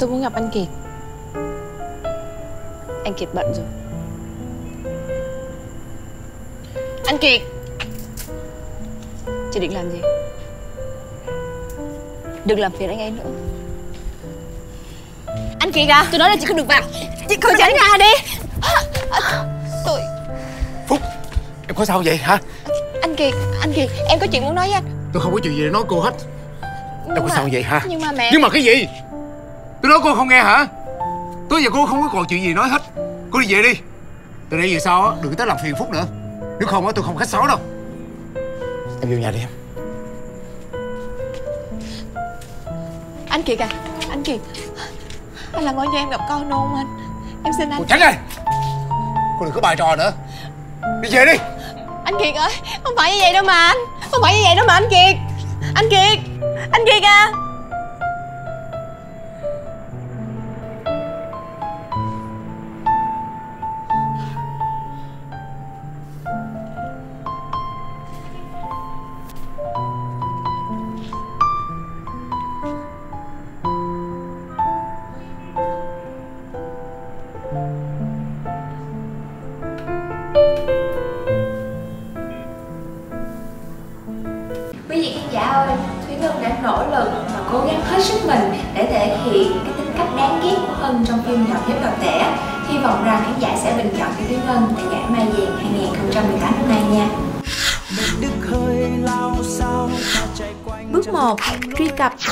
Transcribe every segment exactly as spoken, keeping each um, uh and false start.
Tôi muốn gặp anh Kiệt. Anh Kiệt bận rồi. Anh Kiệt, chị định làm gì? Đừng làm phiền anh ấy nữa. Anh Kiệt à, tôi nói là chị không được vào. Chị khỏi tránh ra đi. Tôi... Phúc, em có sao vậy hả? Anh Kiệt, anh Kiệt, em có chuyện muốn nói với anh. Tôi không có chuyện gì để nói cô hết. Nhưng Đâu mà... có sao vậy hả? Nhưng mà mẹ... Nhưng mà cái gì? Tôi nói cô không nghe hả? Tối giờ cô không có còn chuyện gì nói hết. Cô đi về đi. Từ đây về sau á, đừng tới làm phiền Phúc nữa. Nếu không á, tôi không khách sáo đâu. Em vô nhà đi em. Anh Kiệt à, anh Kiệt, anh làm ơn cho em gặp con được không anh? Em xin anh. Cô tránh đây. Cô đừng có bài trò nữa. Đi về đi. Anh Kiệt ơi, không phải như vậy đâu mà anh. Không phải như vậy đâu mà anh Kiệt. Anh Kiệt, anh Kiệt à.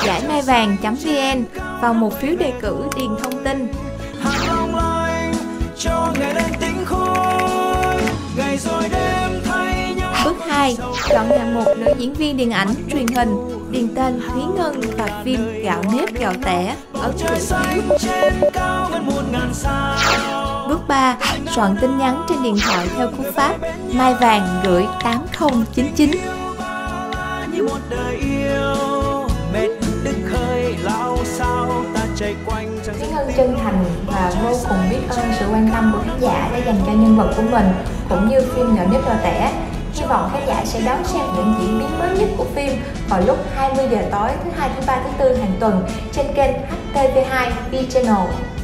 Giải Mai Vàng.vn vào một phiếu đề cử điền thông tin. Bước hai, chọn hạng mục nữ diễn viên điện ảnh, truyền hình, điền tên Thúy Ngân và phim Gạo Nếp Gạo Tẻ, ấn Bước ba, soạn tin nhắn trên điện thoại theo cú pháp Mai Vàng gửi tám không chín chín. Thúy Ngân chân thành và vô cùng biết ơn sự quan tâm của khán giả đã dành cho nhân vật của mình cũng như phim Gạo Nếp Gạo Tẻ. Hy vọng khán giả sẽ đón xem những diễn biến mới nhất của phim vào lúc hai mươi giờ tối thứ hai, thứ ba, thứ tư hàng tuần trên kênh hát tê vê hai-Vie Channel.